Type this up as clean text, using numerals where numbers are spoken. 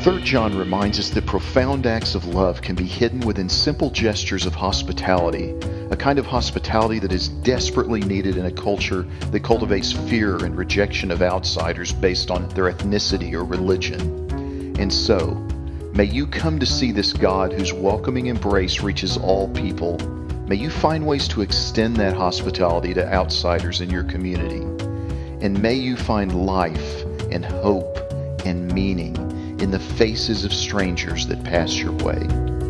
Third John reminds us that profound acts of love can be hidden within simple gestures of hospitality, a kind of hospitality that is desperately needed in a culture that cultivates fear and rejection of outsiders based on their ethnicity or religion. And so, may you come to see this God whose welcoming embrace reaches all people. May you find ways to extend that hospitality to outsiders in your community. And may you find life and hope and meaning in the faces of strangers that pass your way.